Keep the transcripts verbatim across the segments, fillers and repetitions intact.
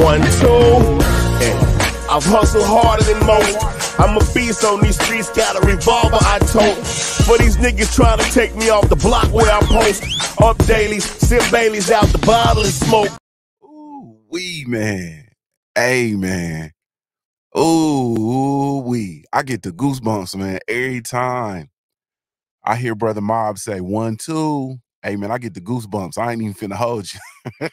One, two. I've hustled harder than most. I'm a beast on these streets, got a revolver I tote. For these niggas trying to take me off the block where I post. Up dailies, sip Baileys out the bottle and smoke. Ooh, wee, man. Hey, man. Ooh, wee. I get the goosebumps, man, every time I hear Brother Mob say one, two. Hey, man, I get the goosebumps. I ain't even finna hold you.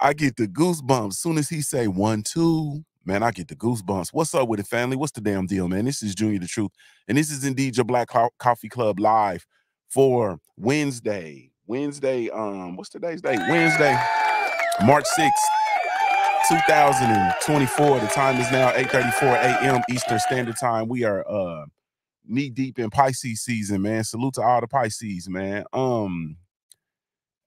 I get the goosebumps. Soon as he say one, two. Man, I get the goosebumps. What's up with it, family? What's the damn deal, man? This is Junior the Truth, and this is indeed your Black Co- Coffee Club live for Wednesday. Wednesday, um, what's today's date? Wednesday, March sixth, two thousand twenty-four. The time is now eight thirty-four a m Eastern Standard Time. We are uh, knee-deep in Pisces season, man. Salute to all the Pisces, man. Um...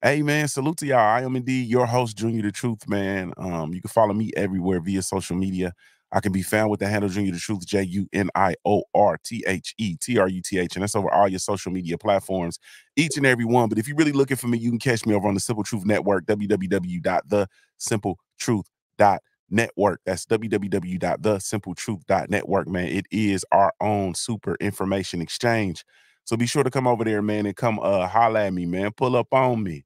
Hey, man, salute to y'all. I am indeed your host, Junior the Truth, man. Um, you can follow me everywhere via social media. I can be found with the handle Junior the Truth, J U N I O R T H E T R U T H. And that's over all your social media platforms, each and every one. But if you're really looking for me, you can catch me over on the Simple Truth Network, w w w dot the simple truth dot network. That's w w w dot the simple truth dot network, man. It is our own super information exchange. So be sure to come over there, man, and come uh, holler at me, man. Pull up on me.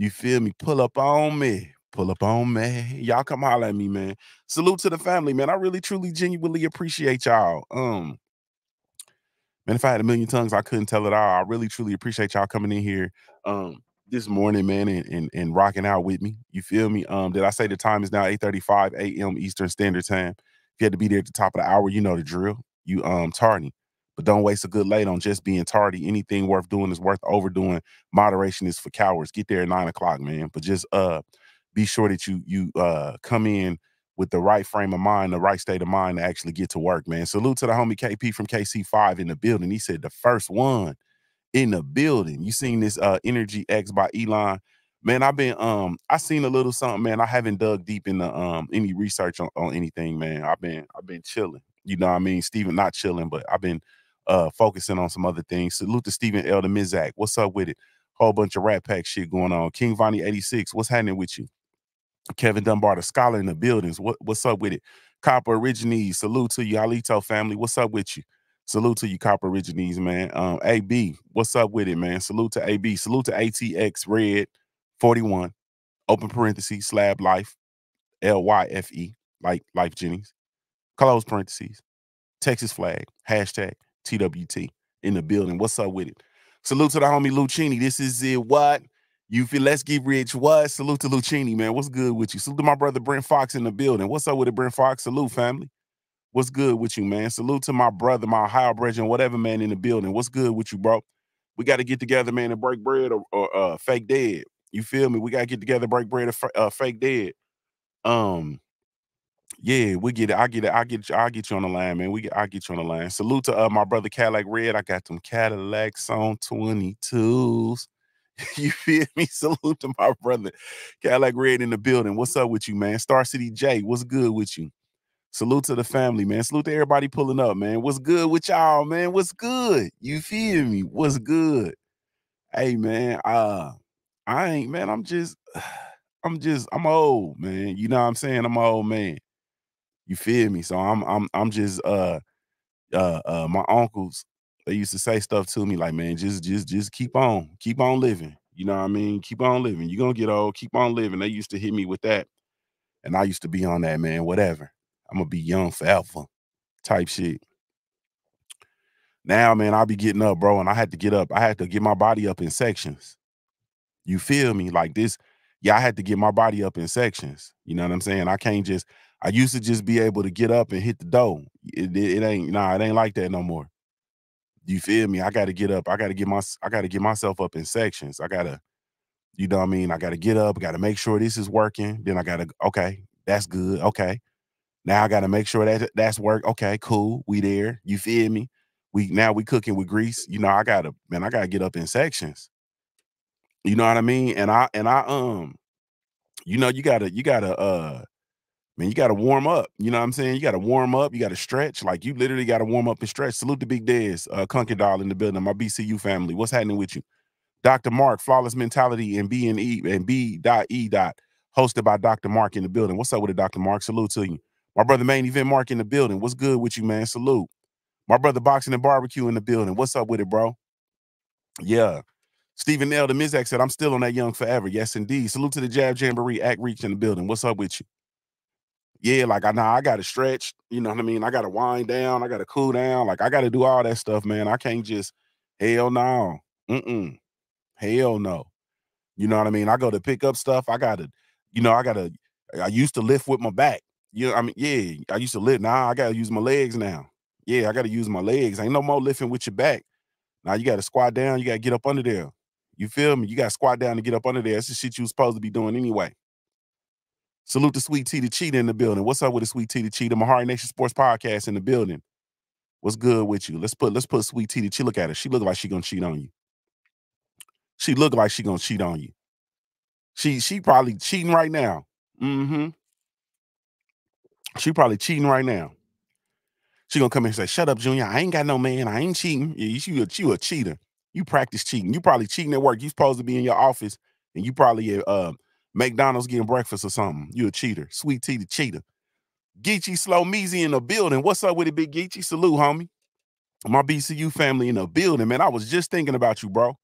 You feel me? Pull up on me. Pull up on me. Y'all come holler at me, man. Salute to the family, man. I really, truly, genuinely appreciate y'all. Um, man, if I had a million tongues, I couldn't tell it all. I really, truly appreciate y'all coming in here um, this morning, man, and, and, and rocking out with me. You feel me? Um, did I say the time is now eight thirty-five a m Eastern Standard Time? If you had to be there at the top of the hour, you know the drill. You um tardy. But don't waste a good late on just being tardy. Anything worth doing is worth overdoing. Moderation is for cowards. Get there at nine o'clock, man. But just uh, be sure that you you uh come in with the right frame of mind, the right state of mind to actually get to work, man. Salute to the homie K P from K C five in the building. He said the first one in the building. You seen this uh Energy X by Elon, man? I've been um I seen a little something, man. I haven't dug deep in the um any research on, on anything, man. I've been I've been chilling. You know what I mean, Steven? Not chilling, but I've been. Uh, focusing on some other things. Salute to Stephen L. the Mizak. What's up with it? Whole bunch of Rat Pack shit going on. King Vonnie eighty-six. What's happening with you? Kevin Dunbar, the scholar in the buildings. What, what's up with it? Copper Origines. Salute to you. Alito family. What's up with you? Salute to you, Copper Origines, man. Um, A B. What's up with it, man? Salute to A B. Salute to A T X Red forty-one. Open parentheses. Slab Life. L Y F E. Like Life Jennings. Close parentheses. Texas flag. Hashtag. T W T in the building. What's up with it? Salute to the homie Luchini. This is it. What? You feel? Let's get rich. What? Salute to Luchini, man. What's good with you? Salute to my brother Brent Fox in the building. What's up with it, Brent Fox? Salute, family. What's good with you, man? Salute to my brother, my higher brethren, whatever, man, in the building. What's good with you, bro? We got to get together, man, and break bread or, or uh, fake dead. You feel me? We got to get together, break bread or uh, fake dead. Um... Yeah, we get it. I get it. I get you. I get you on the line, man. We get. I get you on the line. Salute to uh, my brother Cadillac Red. I got them Cadillacs on twenty-twos. You feel me? Salute to my brother Cadillac Red in the building. What's up with you, man? Star City J. What's good with you? Salute to the family, man. Salute to everybody pulling up, man. What's good with y'all, man? What's good? You feel me? What's good? Hey, man. Uh, I ain't, man. I'm just, I'm just, I'm old, man. You know what I'm saying? I'm an old man. You feel me? So I'm I'm I'm just uh uh uh my uncles, they used to say stuff to me like, man, just just just keep on, keep on living. You know what I mean? Keep on living. You're gonna get old, keep on living. They used to hit me with that. And I used to be on that, man, whatever. I'm gonna be young forever type shit. Now, man, I'll be getting up, bro, and I had to get up. I had to get my body up in sections. You feel me? Like this, yeah, I had to get my body up in sections. You know what I'm saying? I can't just I used to just be able to get up and hit the dough. It, it, it ain't nah, it ain't like that no more. You feel me? I gotta get up. I gotta get my I gotta get myself up in sections. I gotta, you know what I mean? I gotta get up, I gotta make sure this is working. Then I gotta, okay, that's good. Okay. Now I gotta make sure that that's work. Okay, cool. We there. You feel me? We now we cooking with grease. You know, I gotta, man, I gotta get up in sections. You know what I mean? And I and I um, you know, you gotta, you gotta uh man, you got to warm up. You know what I'm saying? You got to warm up. You got to stretch. Like, you literally got to warm up and stretch. Salute to Big Dez, uh, Kunkadal in the building, my B C U family. What's happening with you? Doctor Mark, Flawless Mentality, and B and E, and B dot E dot. hosted by Doctor Mark in the building. What's up with it, Doctor Mark? Salute to you. My brother Main Event Mark in the building. What's good with you, man? Salute. My brother Boxing and Barbecue in the building. What's up with it, bro? Yeah. Stephen L. The Mizak said, I'm still on that young forever. Yes, indeed. Salute to the Jab Jamboree, Act Reach in the building. What's up with you? Yeah, like, I know I got to stretch. You know what I mean? I got to wind down. I got to cool down. Like, I got to do all that stuff, man. I can't just, hell no. Mm-mm. Hell no. You know what I mean? I go to pick up stuff. I got to, you know, I got to, I used to lift with my back. You know, I mean, yeah, I used to lift. Now I got to use my legs now. Yeah, I got to use my legs. Ain't no more lifting with your back. Now you got to squat down. You got to get up under there. You feel me? You got to squat down and get up under there. That's the shit you was supposed to be doing anyway. Salute to Sweet Tea the Cheetah in the building. What's up with the Sweet Tea the Cheetah? Mahari Nation Sports Podcast in the building. What's good with you? Let's put let's put Sweet Tea the Cheetah. Look at her. She look like she gonna cheat on you. She look like she gonna cheat on you. She she probably cheating right now. Mm-hmm. She probably cheating right now. She gonna come in and say, shut up, Junior. I ain't got no man. I ain't cheating. Yeah, you, you a cheater. You practice cheating. You probably cheating at work. You supposed to be in your office and you probably uh McDonald's getting breakfast or something. You a cheater. Sweet Tea the Cheater. Geechee Slow Meezy in the building. What's up with it, Big Geechee? Salute, homie. My B C U family in the building, man. I was just thinking about you, bro.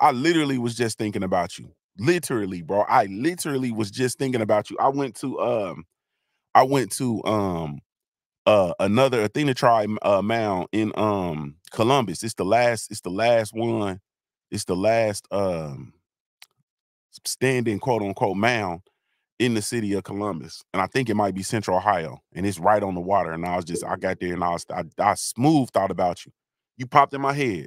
I literally was just thinking about you. Literally, bro. I literally was just thinking about you. I went to um, I went to um uh another Athena Tribe uh mound in um Columbus. It's the last, it's the last one, it's the last um standing quote unquote mound in the city of Columbus, and I think it might be Central Ohio, and it's right on the water. And I was just, I got there and I was, I, I smooth thought about you. You popped in my head.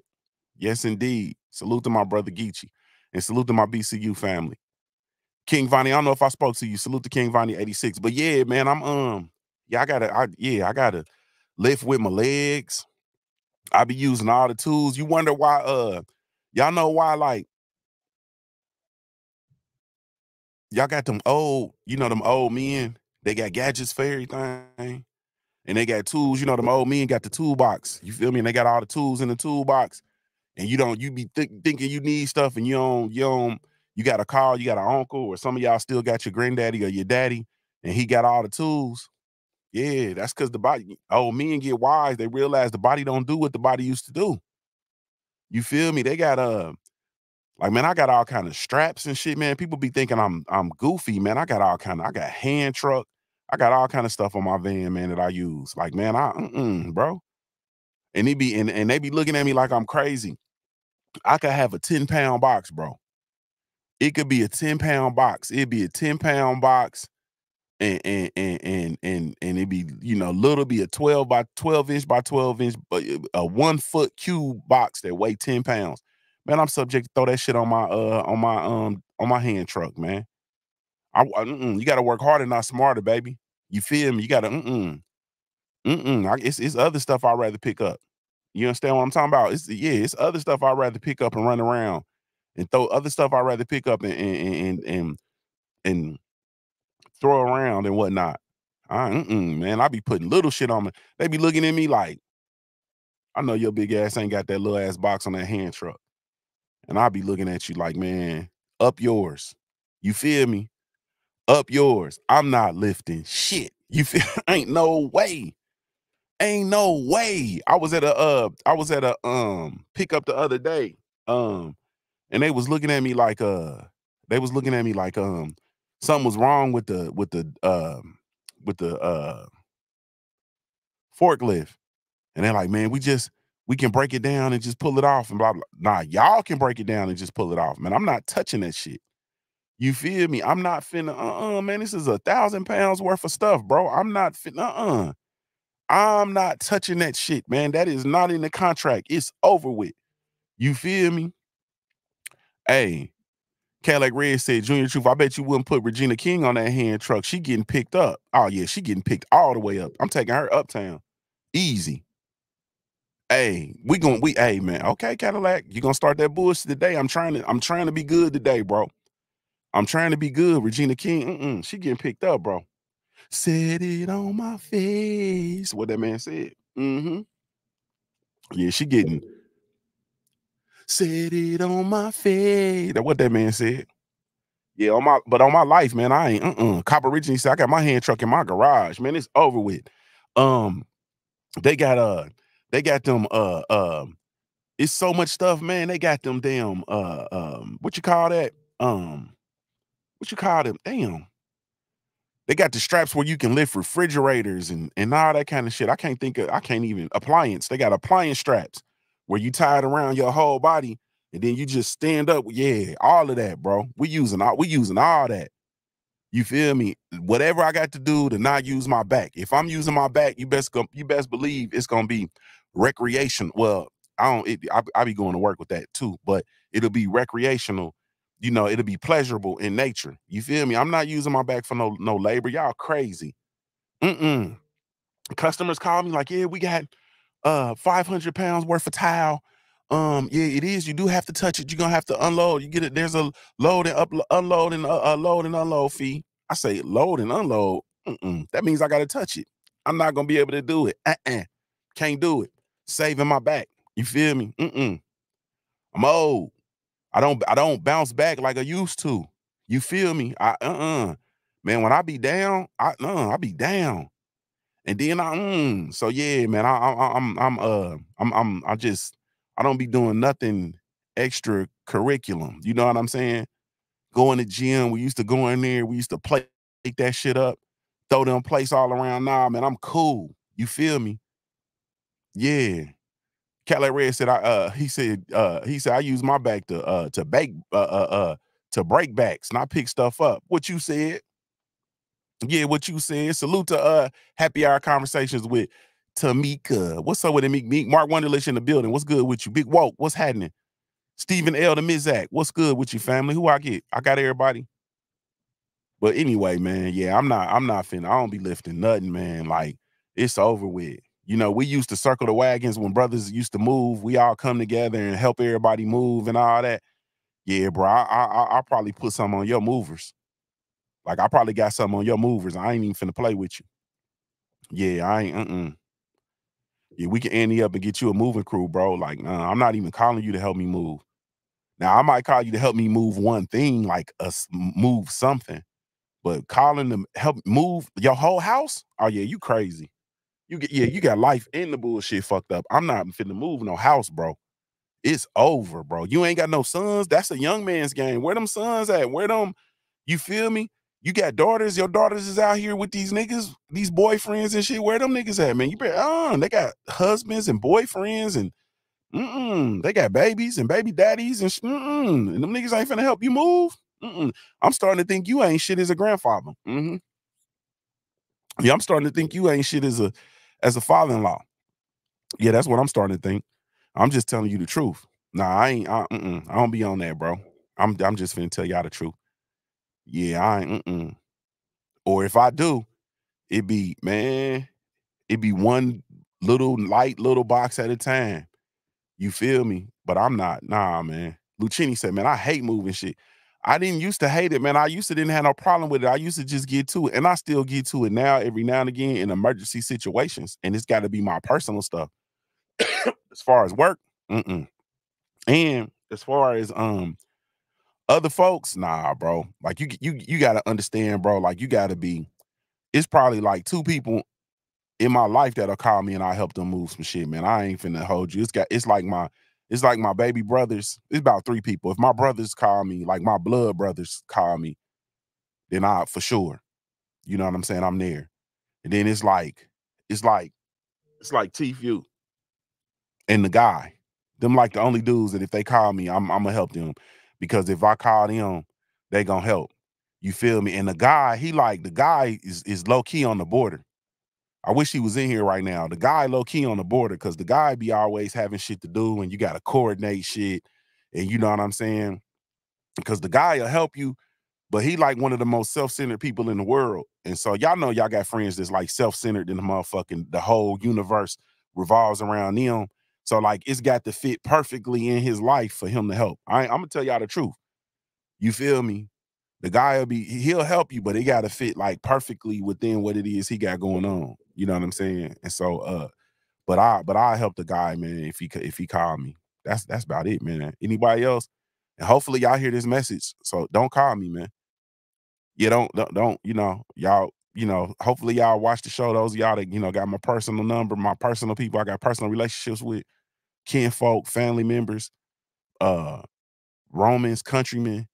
Yes, indeed. Salute to my brother Geechee, and salute to my B C U family. King Vonnie, I don't know if I spoke to you. Salute to King Vonnie eighty-six. But yeah, man, I'm um, yeah, I gotta, I, yeah, I gotta lift with my legs. I be using all the tools. You wonder why? Uh, y'all know why? Like. Y'all got them old, you know, them old men, they got gadgets for everything, and they got tools. You know, them old men got the toolbox. You feel me? And they got all the tools in the toolbox, and you don't, you be th thinking you need stuff, and you don't, you don't, you got a call, you got an uncle, or some of y'all still got your granddaddy or your daddy, and he got all the tools. Yeah, that's because the body, old men get wise. They realize the body don't do what the body used to do. You feel me? They got, uh, like, man, I got all kind of straps and shit, man. People be thinking I'm I'm goofy, man. I got all kind of, I got hand truck. I got all kind of stuff on my van, man, that I use. Like, man, I, mm-mm, bro. And they be, and, and they be looking at me like I'm crazy. I could have a ten pound box, bro. It could be a ten pound box. It'd be a ten pound box. And, and, and, and, and, and it'd be, you know, little be a twelve by twelve inch by twelve inch, but a one foot cube box that weigh ten pounds. Man, I'm subject to throw that shit on my uh on my um on my hand truck, man. I, I mm-mm, you gotta work harder, not smarter, baby. You feel me? You gotta mm-mm. Mm-mm. I, it's it's other stuff I'd rather pick up. You understand what I'm talking about? It's yeah, it's other stuff I'd rather pick up and run around and throw other stuff I'd rather pick up and and and and, and throw around and whatnot. I mm-mm, man, I be putting little shit on me. They be looking at me like, I know your big ass ain't got that little ass box on that hand truck. And I'll be looking at you like, man, up yours. You feel me? Up yours. I'm not lifting shit. You feel? Ain't no way. Ain't no way. I was at a uh, I was at a um pickup the other day. Um, and they was looking at me like uh they was looking at me like um something was wrong with the with the um with the uh forklift. And they're like, man, we just we can break it down and just pull it off and blah, blah. Nah, y'all can break it down and just pull it off, man. I'm not touching that shit. You feel me? I'm not finna, uh-uh, man. This is a thousand pounds worth of stuff, bro. I'm not finna, uh-uh. I'm not touching that shit, man. That is not in the contract. It's over with. You feel me? Hey, Cadillac Red said, Junior Truth, I bet you wouldn't put Regina King on that hand truck. She getting picked up. Oh, yeah, she getting picked all the way up. I'm taking her uptown. Easy. Hey, we going we hey man, okay, Cadillac, you gonna start that bullshit today. I'm trying to I'm trying to be good today, bro. I'm trying to be good. Regina King, mm-mm, she getting picked up, bro. Said it on my face. What that man said. Mm-hmm. Yeah, she getting said it on my face. That what that man said. Yeah, on my but on my life, man, I ain't uh-uh. Copper originally said I got my hand truck in my garage, man. It's over with. Um, they got uh they got them uh um uh, it's so much stuff, man. They got them damn uh um what you call that? Um what you call them? Damn. They got the straps where you can lift refrigerators and, and all that kind of shit. I can't think of, I can't even, appliance. They got appliance straps where you tie it around your whole body and then you just stand up. Yeah, all of that, bro. We using all, we using all that. You feel me? Whatever I got to do to not use my back. If I'm using my back, you best go, you best believe it's going to be recreational. Well, I don't, it, I, I be going to work with that too, but it'll be recreational. You know, it'll be pleasurable in nature. You feel me? I'm not using my back for no no labor. Y'all crazy. Mm-mm. Customers call me like, yeah, we got uh five hundred pounds worth of towel. Um, yeah, it is. You do have to touch it. You're going to have to unload. You get it. There's a load and up, unload and uh, uh, load and unload fee. I say load and unload. Mm-mm. That means I got to touch it. I'm not going to be able to do it. Uh-uh. Can't do it. Saving my back. You feel me? Mm-mm. I'm old. I don't I don't bounce back like I used to. You feel me? I uh-uh. Man, when I be down, I uh, I be down. And then I mm. So yeah, man, I I I'm I'm uh I'm I'm I just I don't be doing nothing extra curriculum. You know what I'm saying? Going to gym, we used to go in there, we used to play that shit up, throw them plates all around. Nah, man, I'm cool. You feel me? Yeah. Cali Red said, "I uh, he said, uh, he said I use my back to uh to bake uh, uh uh to break backs, not pick stuff up." What you said? Yeah, what you said. Salute to uh happy hour conversations with Tamika. What's up with it, Meek Meek? Mark Wonderlish in the building. What's good with you? Big Woke. What's happening? Stephen L the Mizak. What's good with you, family? Who I get? I got everybody. But anyway, man, yeah, I'm not, I'm not finna. I don't be lifting nothing, man. Like it's over with. You know, we used to circle the wagons when brothers used to move. We all come together and help everybody move and all that. Yeah, bro, I I I probably put some on your movers. Like, I probably got something on your movers. I ain't even finna play with you. Yeah, I ain't, mm-mm. Yeah, we can ante up and get you a moving crew, bro. Like, nah, I'm not even calling you to help me move. Now, I might call you to help me move one thing, like a, move something. But calling them help move your whole house? Oh, yeah, you crazy. You get, yeah, you got life and the bullshit fucked up. I'm not finna move no house, bro. It's over, bro. You ain't got no sons. That's a young man's game. Where them sons at? Where them, you feel me? You got daughters. Your daughters is out here with these niggas, these boyfriends and shit. Where them niggas at, man? You better, uh, they got husbands and boyfriends and mm-mm. They got babies and baby daddies and mm-mm. And them niggas ain't finna help you move. Mm-mm. I'm starting to think you ain't shit as a grandfather. Mm-hmm. Yeah, I'm starting to think you ain't shit as a As a father-in-law. Yeah, that's what I'm starting to think. I'm just telling you the truth. Nah, I ain't, I, mm-mm, I don't be on that, bro. I'm I'm just finna tell y'all the truth. Yeah, I ain't, mm-mm. Or if I do, it be, man, it be one little, light little box at a time. You feel me? But I'm not, nah, man. Luchini said, man, I hate moving shit. I didn't used to hate it, man. I used to didn't have no problem with it. I used to just get to it, and I still get to it now every now and again in emergency situations, and it's got to be my personal stuff. As far as work, mm-mm. And as far as um other folks, nah, bro. Like you, you, you gotta understand, bro. Like you gotta be. It's probably like two people in my life that'll call me, and I help them move some shit, man. I ain't finna hold you. It's got. It's like my. It's like my baby brothers. It's about three people. If my brothers call me, like my blood brothers call me, then I, for sure, you know what I'm saying? I'm there. And then it's like, it's like, it's like T F U and the guy. Them like the only dudes that if they call me, I'm, I'm going to help them. Because if I call them, they going to help. You feel me? And the guy, he like, the guy is, is low-key on the border. I wish he was in here right now. The guy low-key on the border, because the guy be always having shit to do and you got to coordinate shit. And you know what I'm saying? Because the guy will help you, but he like one of the most self-centered people in the world. And so y'all know y'all got friends that's like self-centered in the motherfucking, the whole universe revolves around them. So like it's got to fit perfectly in his life for him to help. I, I'm going to tell y'all the truth. You feel me? The guy will be, he'll help you, but it got to fit like perfectly within what it is he got going on. You know what I'm saying? And so, uh, but I, but I help the guy, man, if he, if he called me. That's, that's about it, man. Anybody else? And hopefully y'all hear this message. So don't call me, man. yeah, don't, don't, don't, you know, y'all, you know, hopefully y'all watch the show. Those of y'all that, you know, got my personal number, my personal people I got personal relationships with, kinfolk, family members, uh, Romans, countrymen,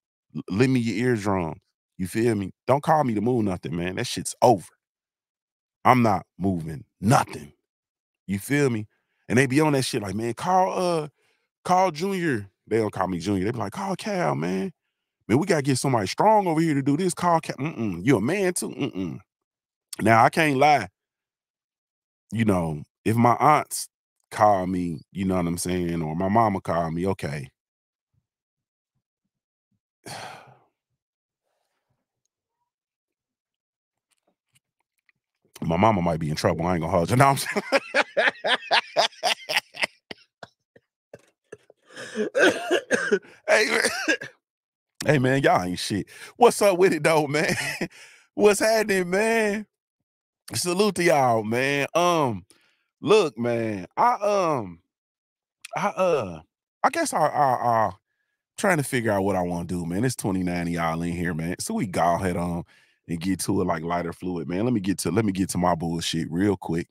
lend me your eardrums. You feel me? Don't call me to move nothing, man. That shit's over. I'm not moving nothing. You feel me? And they be on that shit like, man, call uh, call Junior. They don't call me Junior. They be like, call Cal, man. Man, we got to get somebody strong over here to do this. Call Cal. Mm-mm. You a man too? Mm-mm. Now, I can't lie. You know, if my aunts call me, you know what I'm saying, or my mama called me, okay. My mama might be in trouble. I ain't gonna hold you. No, I'm saying. Hey, man. Hey, man, y'all ain't shit. What's up with it though, man? What's happening, man? Salute to y'all, man. Um, look, man. I um, I uh, I guess I I I trying to figure out what I want to do, man. It's twenty-nine of y'all in here, man. So we go head on and get to it like lighter fluid, man. Let me get to let me get to my bullshit real quick.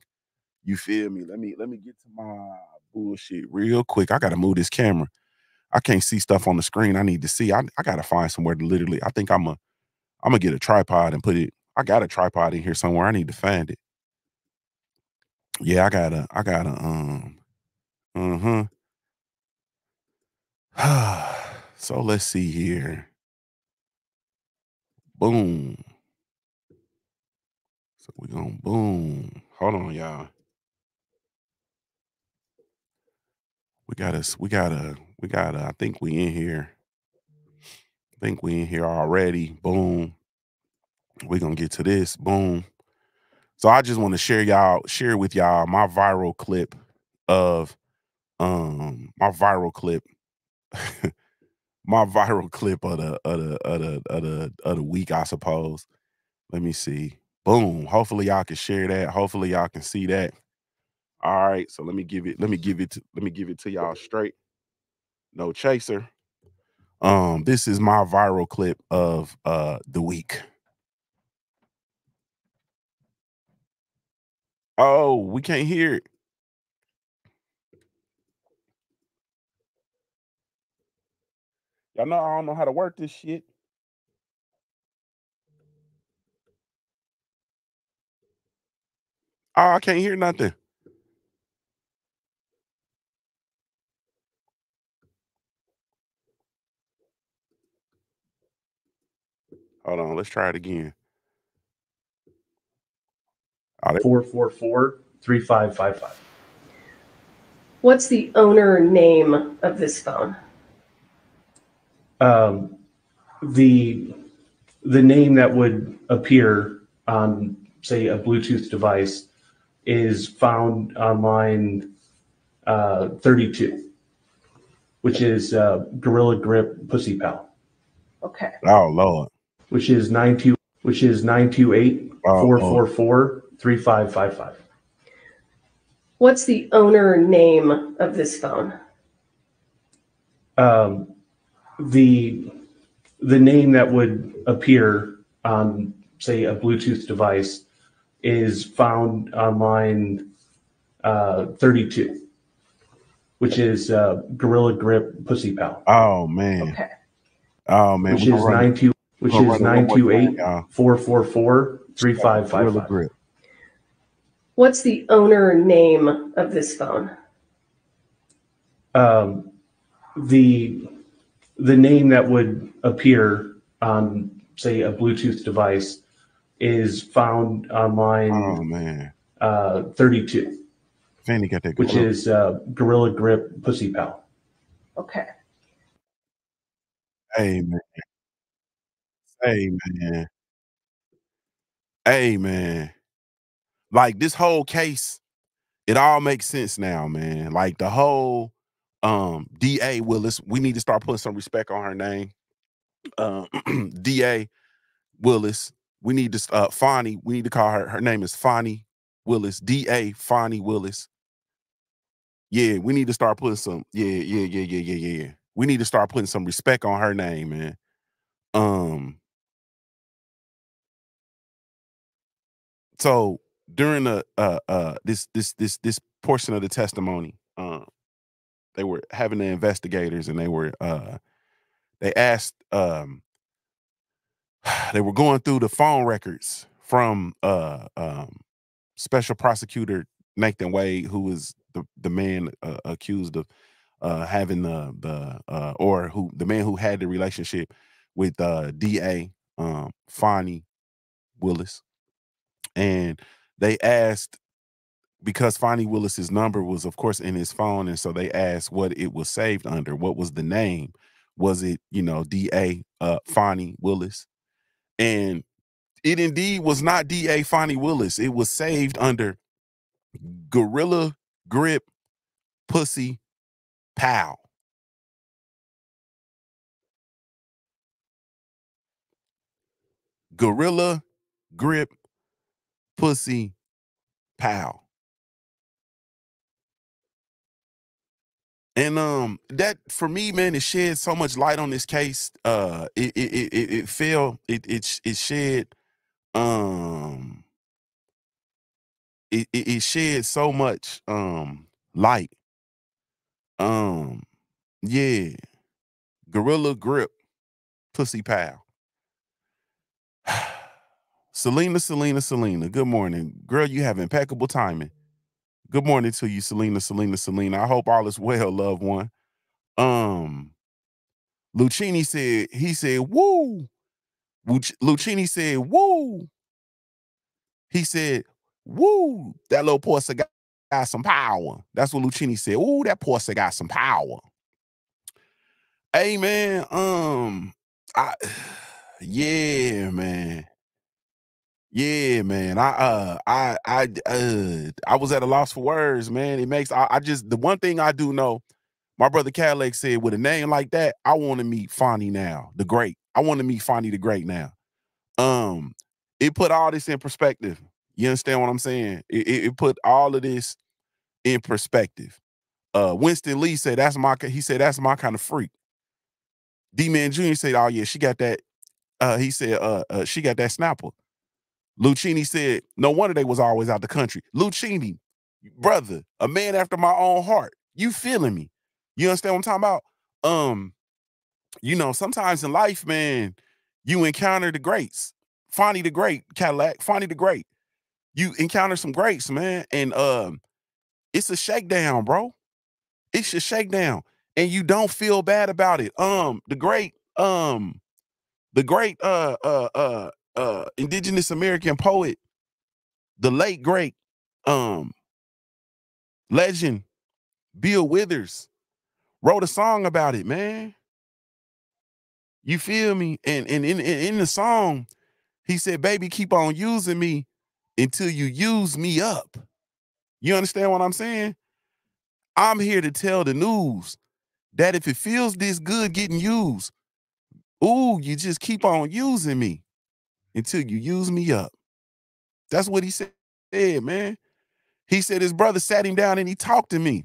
You feel me? Let me let me get to my bullshit real quick. I gotta move this camera. I can't see stuff on the screen. I need to see. I, I gotta find somewhere to literally. I think I'm a I'm gonna get a tripod and put it. I got a tripod in here somewhere. I need to find it. Yeah, I gotta, I gotta, um, uh-huh. So let's see here. Boom. So we're gonna boom. Hold on, y'all. We got us, we got a, we got a, I think we in here. I think we in here already. Boom. We're gonna get to this. Boom. So I just want to share y'all, share with y'all my viral clip of um my viral clip. My viral clip of the of the of the of the of the week, I suppose. Let me see. Boom. Hopefully y'all can share that. Hopefully y'all can see that. All right. So let me give it. Let me give it. To, let me give it to y'all straight. No chaser. Um. This is my viral clip of uh the week. Oh, we can't hear it. Y'all know I don't know how to work this shit. Oh, I can't hear nothing. Hold on, let's try it again. four four four, three five five five. What's the owner name of this phone? Um, the the name that would appear on, say, a Bluetooth device is found on line uh, thirty-two, which is uh, Gorilla Grip Pussy Pal. Okay. Oh Lord. Which is nine two. Which is nine two eight four four four three five five five. What's the owner name of this phone? Um, the the name that would appear on, say, a Bluetooth device is found on line uh, thirty-two, which is uh, Gorilla Grip Pussy Pal. Oh man. Okay. Oh man. Which is nine two. Which oh, is nine two eight, four four four, three five five five. What's the owner name of this phone? Um, the the name that would appear on, say, a Bluetooth device is found on line oh, man. Uh, thirty-two, Fanny got that which is uh, Gorilla Grip Pussy Pal. Okay. Hey, man. Hey, man. Hey, man. Like, this whole case, it all makes sense now, man. Like, the whole um, D A Willis, we need to start putting some respect on her name. Uh, D A Willis, we need to, uh, Fani, we need to call her, her name is Fani Willis, D A Fani Willis. Yeah, we need to start putting some, yeah, yeah, yeah, yeah, yeah, yeah. We need to start putting some respect on her name, man. Um, So during the uh uh this this this this portion of the testimony, um, they were having the investigators, and they were uh they asked um they were going through the phone records from uh um Special Prosecutor Nathan Wade, who was the the man uh, accused of uh having the the uh or who the man who had the relationship with uh D A um Fani Willis. And they asked, because Fani Willis's number was of course in his phone, and so they asked what it was saved under, what was the name, was it, you know, D A uh Fani Willis? And it indeed was not D A Fani Willis. It was saved under Gorilla Grip Pussy Pow. Gorilla Grip Pussy Pow. And um, that for me, man, it shed so much light on this case. Uh, it it it it fell. It it it shed. Um. It, it it shed so much um light. Um, yeah, Gorilla Grip Pussy Pal. Selena, Selena, Selena. Good morning, girl. You have impeccable timing. Good morning to you, Selena, Selena, Selena. I hope all is well, loved one. Um, Luchini said, he said, woo. Luchini said, woo. He said, woo, that little Porsche got, got some power. That's what Luchini said. Ooh, that Porsche got some power. Hey, man. Um, I, yeah, man. Yeah, man. I uh I I uh I was at a loss for words, man. It makes I, I just the one thing I do know, my brother Cadillac said, with a name like that, I want to meet Fani now, the great. I want to meet Fani the Great now. Um, it put all this in perspective. You understand what I'm saying? It, it, it put all of this in perspective. Uh Winston Lee said that's my he said that's my kind of freak. D-Man Junior said, oh yeah, she got that. Uh he said uh, uh she got that snapper. Luchini said, no wonder they was always out the country. Luchini, brother, a man after my own heart. You feeling me? You understand what I'm talking about? Um, you know, sometimes in life, man, you encounter the greats. Fani the Great, Cadillac, Fani the Great. You encounter some greats, man. And um, it's a shakedown, bro. It's a shakedown. And you don't feel bad about it. Um, the great, um, the great uh uh uh Uh, indigenous American poet, the late great um, legend Bill Withers wrote a song about it, man. You feel me? And, and in, in the song, he said, baby, keep on using me until you use me up. You understand what I'm saying? I'm here to tell the news that if it feels this good getting used, ooh, you just keep on using me until you use me up. That's what he said, man. He said his brother sat him down and he talked to me.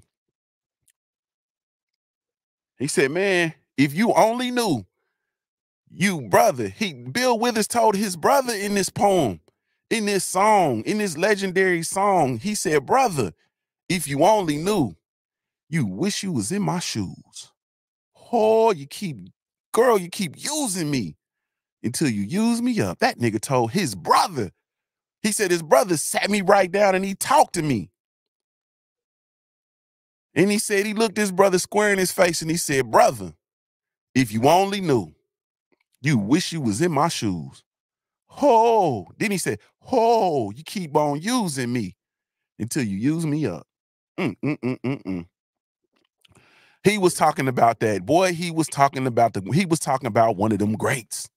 He said, man, if you only knew, you brother, he Bill Withers told his brother in this poem, in this song, in this legendary song, he said, brother, if you only knew, you wish you was in my shoes. Oh, you keep, girl, you keep using me until you use me up. That nigga told his brother. He said his brother sat me right down and he talked to me. And he said he looked his brother square in his face and he said, brother, if you only knew, you wish you was in my shoes. Oh, then he said, oh, you keep on using me until you use me up. Mm, mm, mm, mm, mm. He was talking about that. Boy, he was talking about the, he was talking about one of them greats.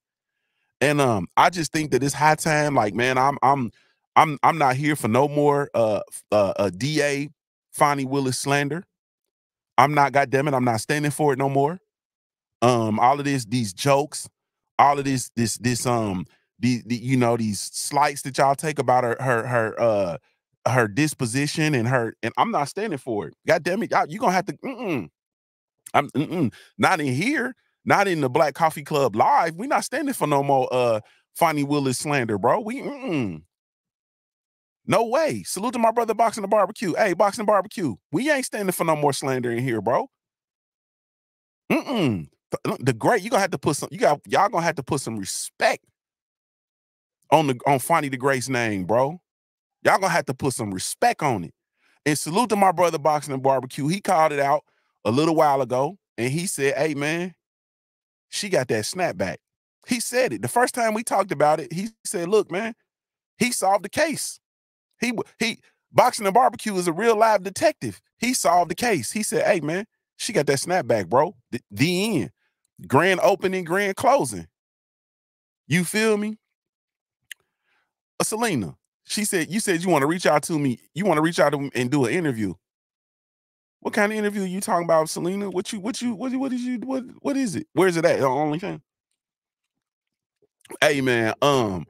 And um, I just think that it's high time. Like, man, I'm I'm I'm I'm not here for no more uh uh, uh D A Fani Willis slander. I'm not, goddamn it, I'm not standing for it no more. Um, all of this, these jokes, all of this, this, this, um, the, the you know, these slights that y'all take about her, her, her, uh, her disposition and her, and I'm not standing for it. Goddamn it, you gonna have to. Mm-mm. I'm mm-mm, not in here. Not in the Black Coffee Club live. We're not standing for no more uh Fani Willis slander, bro. We mm-mm. No way. Salute to my brother, Boxing the Barbecue. Hey, Boxing the Barbecue, we ain't standing for no more slander in here, bro. Mm-mm. The, the great, you gonna have to put some. You got y'all gonna have to put some respect on the on Fani the Great's name, bro. Y'all gonna have to put some respect on it. And salute to my brother, Boxing and Barbecue. He called it out a little while ago, and he said, "Hey, man, she got that snapback." He said it the first time we talked about it. He said, "Look, man, he solved the case. He he, Boxing and Barbecue is a real live detective. He solved the case." He said, "Hey, man, she got that snapback, bro. The, the end." Grand opening, grand closing. You feel me? Uh, Selena, she said, you said you want to reach out to me. You want to reach out to me and do an interview. What kind of interview are you talking about, Selena? What you, what you, what, what is you, what, what is it? Where's it at? The only thing. Hey, man, um,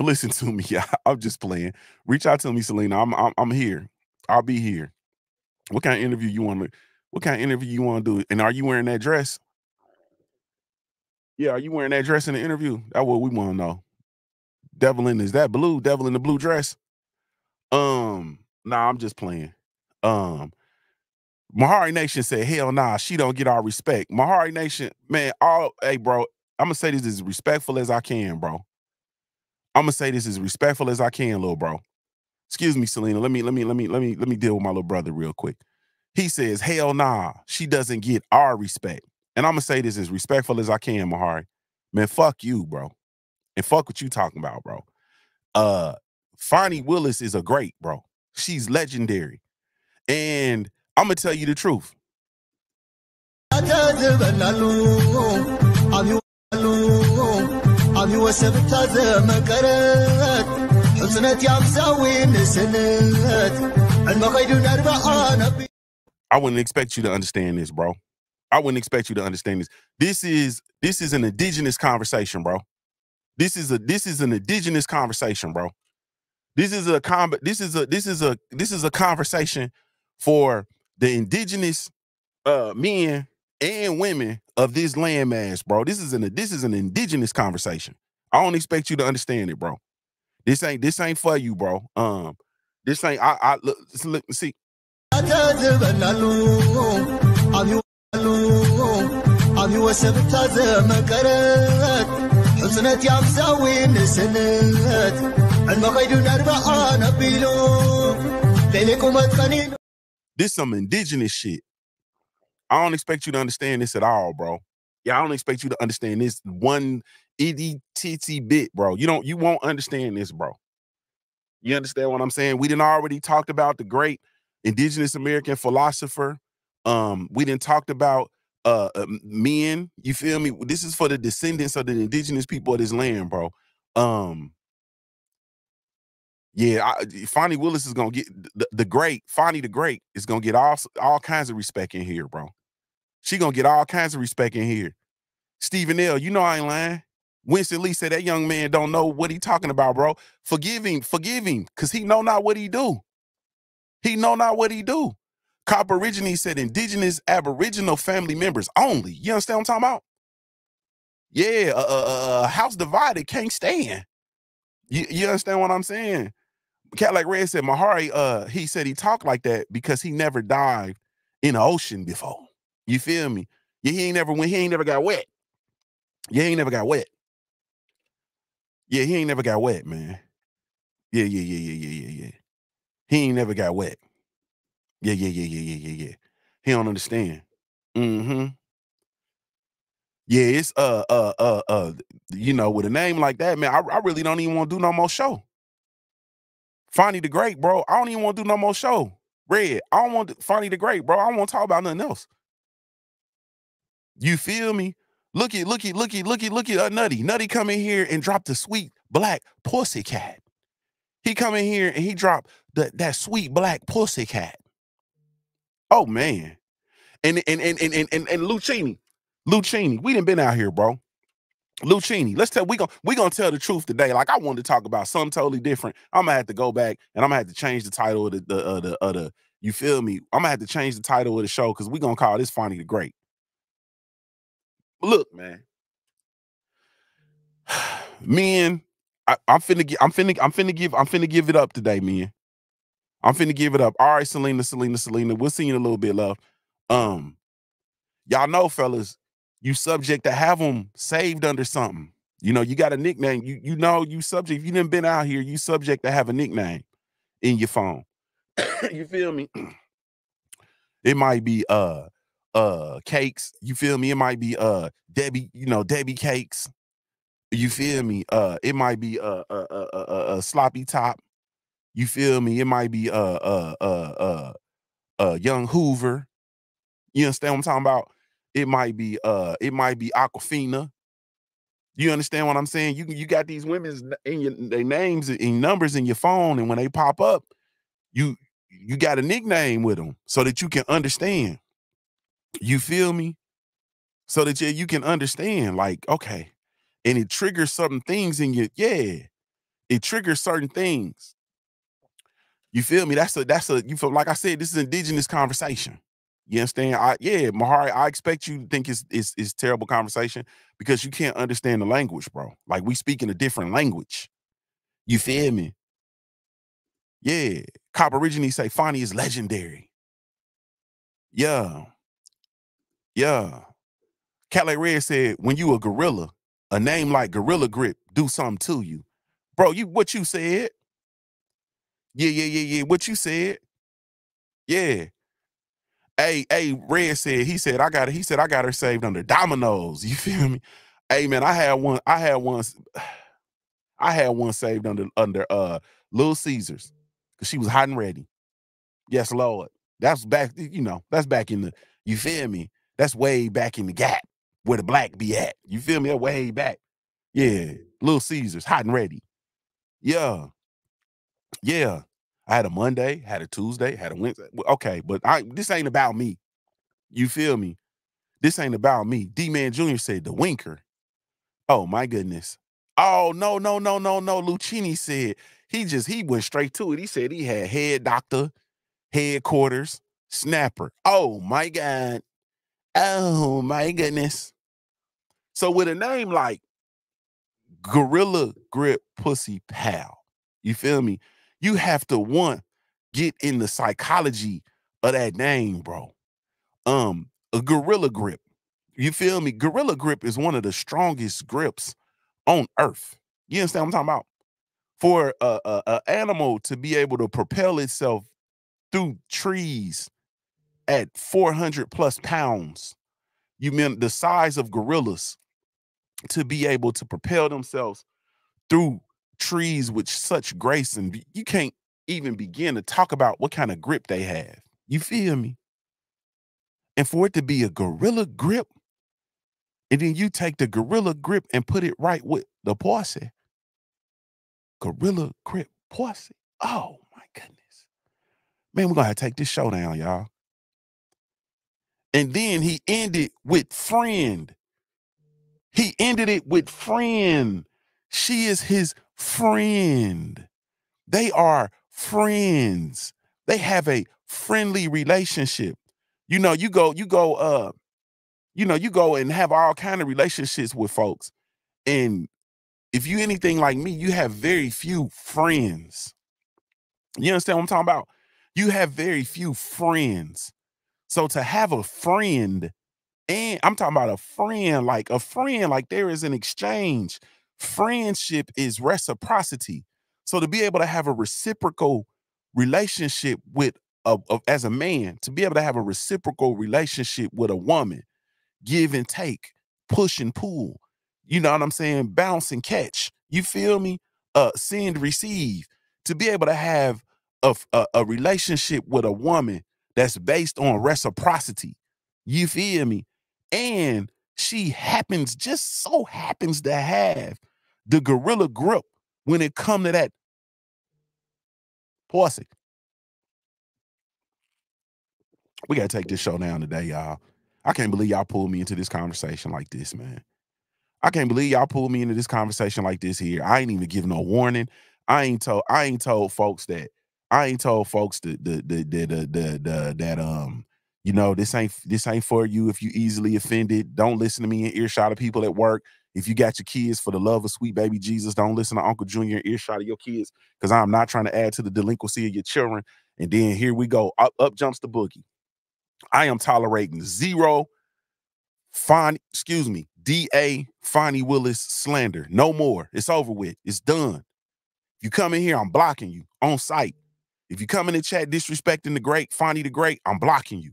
listen to me. I'm just playing. Reach out to me, Selena. I'm, I'm, I'm here. I'll be here. What kind of interview you want to What kind of interview you want to do? And are you wearing that dress? Yeah, are you wearing that dress in the interview? That's what we want to know. Devil in, is that blue? Devil in the blue dress? Um, nah, I'm just playing. Um, Mahari Nation said, hell nah, she don't get our respect. Mahari Nation, man, all, hey, bro, I'm going to say this as respectful as I can, bro. I'm going to say this as respectful as I can, little bro. Excuse me, Selena. Let me, let me, let me, let me, let me deal with my little brother real quick. He says, hell nah, she doesn't get our respect. And I'm going to say this as respectful as I can, Mahari. Man, fuck you, bro. And fuck what you talking about, bro. Uh, Fani Willis is a great, bro. She's legendary. And I'm going to tell you the truth. I wouldn't expect you to understand this, bro. I wouldn't expect you to understand this. This is this is an indigenous conversation, bro. This is a this is an indigenous conversation, bro. This is a com this is a this is a this is a conversation for the indigenous uh, men and women of this landmass, bro. This is an this is an indigenous conversation. I don't expect you to understand it, bro. This ain't this ain't for you, bro. Um, this ain't I I look, look see. This some indigenous shit. I don't expect you to understand this at all, bro. Yeah, I don't expect you to understand this one itty titty bit, bro. You don't you won't understand this, bro. You understand what I'm saying? We done already talked about the great indigenous American philosopher. Um, we done talked about uh, uh, men. You feel me? This is for the descendants of the indigenous people of this land, bro. Um, yeah, I, Fani Willis is gonna get the, the great. Fani the Great is gonna get all all kinds of respect in here, bro. She gonna get all kinds of respect in here. Stephen L, you know I ain't lying. Winston Lee said that young man don't know what he talking about, bro. Forgive him, forgive him, cause he know not what he do. He know not what he do. Cop Origine said indigenous aboriginal family members only. You understand what I'm talking about? Yeah, a uh, uh, uh, house divided can't stand. You, you understand what I'm saying? Cat Like Red said, Mahari, uh, he said he talked like that because he never dived in the ocean before. You feel me? Yeah, he ain't never went, he ain't never got wet. Yeah, he ain't never got wet. Yeah, he ain't never got wet, man. Yeah, yeah, yeah, yeah, yeah, yeah, yeah. He ain't never got wet. Yeah, yeah, yeah, yeah, yeah, yeah, yeah. He don't understand. Mm-hmm. Yeah, it's uh uh uh uh you know, with a name like that, man, I, I really don't even want to do no more show. Fani the Great, bro. I don't even want to do no more show. Red, I don't want to, Fani the Great, bro. I don't want to talk about nothing else. You feel me? Look at looky, looky, looky, looky uh, Nutty. Nutty come in here and drop the sweet black pussy cat. He come in here and he dropped that that sweet black pussy cat. Oh man, and and and and and and, and Luchini, Luchini, we done been out here, bro. Luchini, let's tell we gonna we gonna tell the truth today. Like I wanted to talk about something totally different. I'm gonna have to go back and I'm gonna have to change the title of the the of the, of the you feel me? I'm gonna have to change the title of the show because we gonna call this Fani the Great. But look, man, men I, I'm finna get. I'm finna. I'm finna give. I'm finna give it up today, man. I'm finna give it up. All right, Selena, Selena, Selena. We'll see you in a little bit, love. Um, y'all know, fellas, you subject to have them saved under something. You know, you got a nickname. You you know, you subject. If you done been out here, you subject to have a nickname in your phone. You feel me? It might be uh uh cakes. You feel me? It might be uh Debbie. You know, Debbie Cakes. You feel me? Uh, it might be a a a a sloppy top. You feel me? It might be a a a a young Hoover. You understand what I'm talking about? It might be uh, it might be Aquafina. You understand what I'm saying? You you got these women's in your their names and numbers in your phone, and when they pop up, you you got a nickname with them so that you can understand. You feel me? So that you you can understand, like, okay. And it triggers certain things in your, yeah, it triggers certain things. You feel me? That's a, that's a, you feel, like I said, this is an indigenous conversation. You understand? I, yeah, Mahari, I expect you to think it's, it's, it's terrible conversation because you can't understand the language, bro. Like, we speak in a different language. You feel me? Yeah. Cop originally say, Fani is legendary. Yeah. Yeah. Calais Red said, when you a gorilla, a name like Gorilla Grip do something to you. Bro, you what you said. Yeah, yeah, yeah, yeah. What you said. Yeah. Hey, hey, Red said, he said, I got it. He said, I got her saved under dominoes. You feel me? Hey man, I had one, I had one, I had one saved under under uh Little Caesars. Cause she was hot and ready. Yes, Lord. That's back, you know, that's back in the, you feel me? That's way back in the gap. Where the black be at. You feel me? Way back. Yeah. Little Caesars, hot and ready. Yeah. Yeah. I had a Monday, had a Tuesday, had a Wednesday. Okay, but I this ain't about me. You feel me? This ain't about me. D-Man Junior said the winker. Oh, my goodness. Oh, no, no, no, no, no. Luchini said he just, he went straight to it. He said he had head doctor, headquarters, snapper. Oh, my God. Oh, my goodness. So with a name like Gorilla Grip Pussy Pal, you feel me? You have to, one, get in the psychology of that name, bro. Um, a Gorilla Grip, you feel me? Gorilla Grip is one of the strongest grips on earth. You understand what I'm talking about? For a, a, a animal to be able to propel itself through trees, at four hundred plus pounds, you mean the size of gorillas, to be able to propel themselves through trees with such grace, and be, you can't even begin to talk about what kind of grip they have. You feel me? And for it to be a gorilla grip, and then you take the gorilla grip and put it right with the posse. Gorilla grip posse. Oh, my goodness. Man, we're going to have to take this show down, y'all. And then he ended with friend. He ended it with friend. She is his friend. They are friends. They have a friendly relationship. You know, you go, you go, uh, you know, you go and have all kinds of relationships with folks. And if you anything like me, you have very few friends. You understand what I'm talking about? You have very few friends. So to have a friend, and I'm talking about a friend, like a friend, like there is an exchange. Friendship is reciprocity. So to be able to have a reciprocal relationship with, a, a, as a man, to be able to have a reciprocal relationship with a woman, give and take, push and pull, you know what I'm saying? Bounce and catch, you feel me? Uh, send, receive. To be able to have a, a, a relationship with a woman that's based on reciprocity. You feel me? And she happens, just so happens to have the gorilla grip when it comes to that posse. We got to take this show down today, y'all. I can't believe y'all pulled me into this conversation like this, man. I can't believe y'all pulled me into this conversation like this here. I ain't even give no warning. I ain't told, I ain't told folks that. I ain't told folks that the the the the the that um you know, this ain't this ain't for you if you easily offended. Don't listen to me in earshot of people at work. If you got your kids, for the love of sweet baby Jesus, don't listen to Uncle Junior and earshot of your kids, because I'm not trying to add to the delinquency of your children. And then here we go. Up, up jumps the boogie. I am tolerating zero Fani, excuse me, D A Fani Willis slander. No more. It's over with. It's done. If you come in here, I'm blocking you on site. If you come in the chat disrespecting the great, Fani the great, I'm blocking you.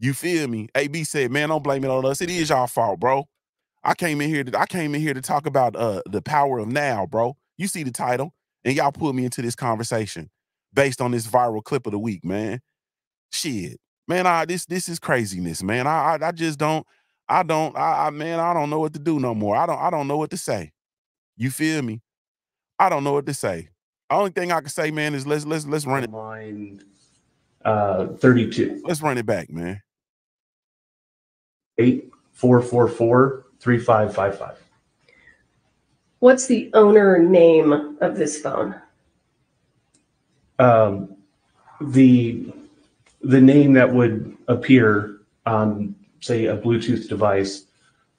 You feel me? A B said, man, don't blame it on us. It is y'all fault, bro. I came in here to, I came in here to talk about uh, the power of now, bro. You see the title, and y'all pulled me into this conversation based on this viral clip of the week, man. Shit, man, I this this is craziness, man. I I, I just don't, I don't, I, I man, I don't know what to do no more. I don't, I don't know what to say. You feel me? I don't know what to say. Only thing I can say, man, is let's let's let's run it. Line uh, thirty-two. Let's run it back, man. Eight four four four. three five five five. What's the owner name of this phone? Um, the the name that would appear on, say, a Bluetooth device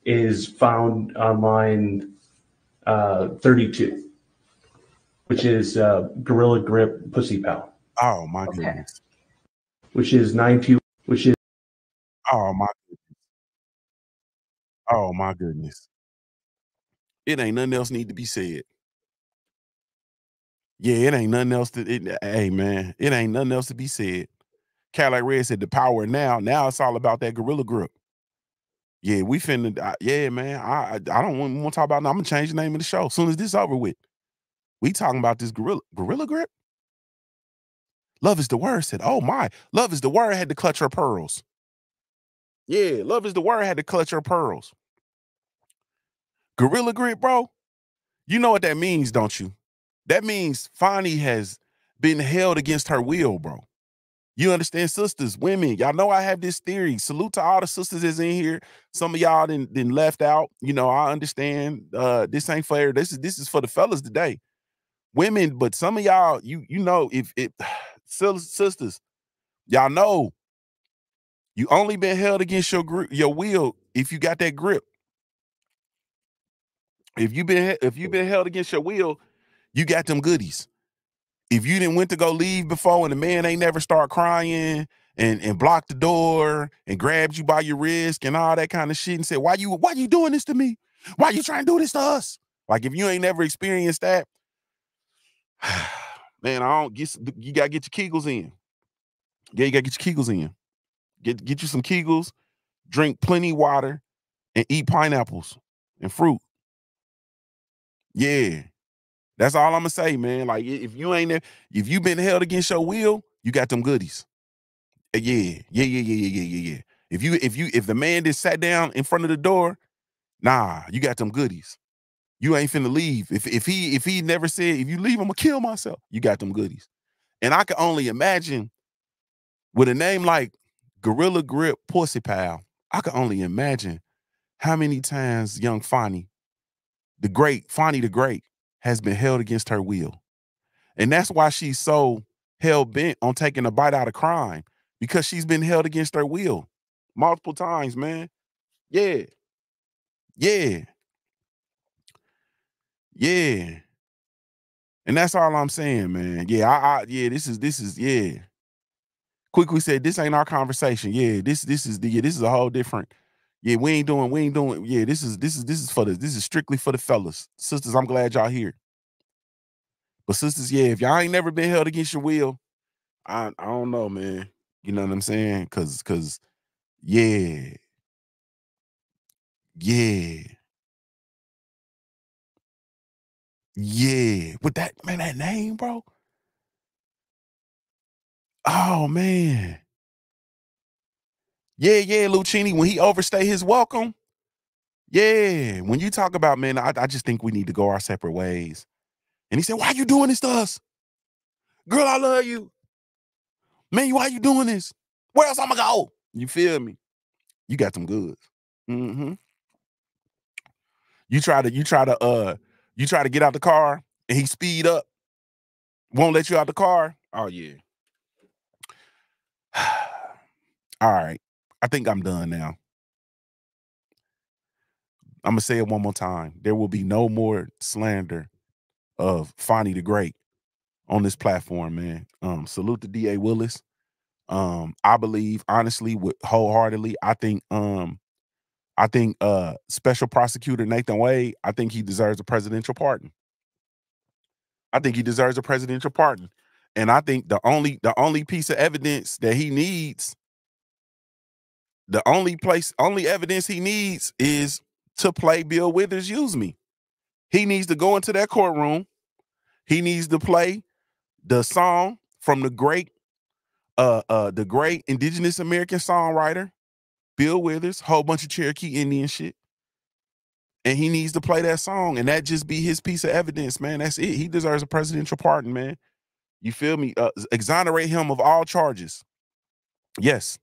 is found on line uh, thirty-two, which is uh, Gorilla Grip Pussy Pal. Oh my okay. goodness! Which is nine two. Which is oh my. Oh, my goodness. It ain't nothing else need to be said. Yeah, it ain't nothing else to, it, hey, man, it ain't nothing else to be said. Cadillac Red said the power now. Now it's all about that gorilla grip. Yeah, we finna, I, yeah, man, I I, I don't want to talk about it. I'm going to change the name of the show as soon as this over with. We talking about this gorilla, gorilla grip? Love is the word said, oh, my. Love is the word had to clutch her pearls. Yeah, love is the word had to clutch her pearls. Gorilla grip, bro. You know what that means, don't you? That means Fani has been held against her will, bro. You understand, sisters, women, y'all know I have this theory. Salute to all the sisters that's in here. Some of y'all didn't, didn't left out. You know, I understand. Uh, this ain't fair. This is this is for the fellas today. Women, but some of y'all, you you know, if it sisters, y'all know you only been held against your grip, your will, if you got that grip. If you been if you've been held against your will, you got them goodies. If you didn't went to go leave before and the man ain't never start crying and, and blocked the door and grabbed you by your wrist and all that kind of shit and said, why you why you doing this to me? Why you trying to do this to us? Like if you ain't never experienced that, man, I don't get you gotta get your kegels in. Yeah, you gotta get your kegels in. Get get you some Kegels, drink plenty water, and eat pineapples and fruit. Yeah, that's all I'm gonna say, man. Like if you ain't there, if you been held against your will, you got them goodies. Yeah, yeah, yeah, yeah, yeah, yeah, yeah. If you if you if the man just sat down in front of the door, nah, you got them goodies. You ain't finna leave. If if he if he never said if you leave, I'm gonna kill myself. You got them goodies. And I can only imagine with a name like Gorilla Grip Pussy Pal, I can only imagine how many times young Fani, the great, Fani the Great, has been held against her will. And that's why she's so hell-bent on taking a bite out of crime, because she's been held against her will multiple times, man. Yeah. Yeah. Yeah. And that's all I'm saying, man. Yeah, I, I yeah, this is, this is, yeah. Quickly said, this ain't our conversation. Yeah, this this is the yeah, this is a whole different. Yeah, we ain't doing, we ain't doing. Yeah, this is this is this is for the this is strictly for the fellas. Sisters, I'm glad y'all here. But sisters, yeah, if y'all ain't never been held against your will, I I don't know, man. You know what I'm saying? Cause cause yeah. Yeah. Yeah. With that, man, that name, bro. Oh, man. Yeah, yeah, Luchini, when he overstay his welcome. Yeah, when you talk about, man, I, I just think we need to go our separate ways. And he said, why are you doing this to us? Girl, I love you. Man, why are you doing this? Where else I'm going to go? You feel me? You got some goods. Mm-hmm. You try to, you try to, uh, you try to get out the car and he speed up. Won't let you out the car. Oh, yeah. All right, I think I'm done now. I'm gonna say it one more time. There will be no more slander of Fani the Great on this platform, man. Um, salute to D A Willis. Um, I believe, honestly, with wholeheartedly, I think um I think uh special prosecutor Nathan Wade, I think he deserves a presidential pardon. I think he deserves a presidential pardon. And I think the only the only piece of evidence that he needs, the only place, only evidence he needs is to play Bill Withers Use Me. He needs to go into that courtroom. He needs to play the song from the great, uh, uh, the great indigenous American songwriter, Bill Withers, whole bunch of Cherokee Indian shit. And he needs to play that song, and that just be his piece of evidence, man. That's it. He deserves a presidential pardon, man. You feel me? Uh, exonerate him of all charges. Yes.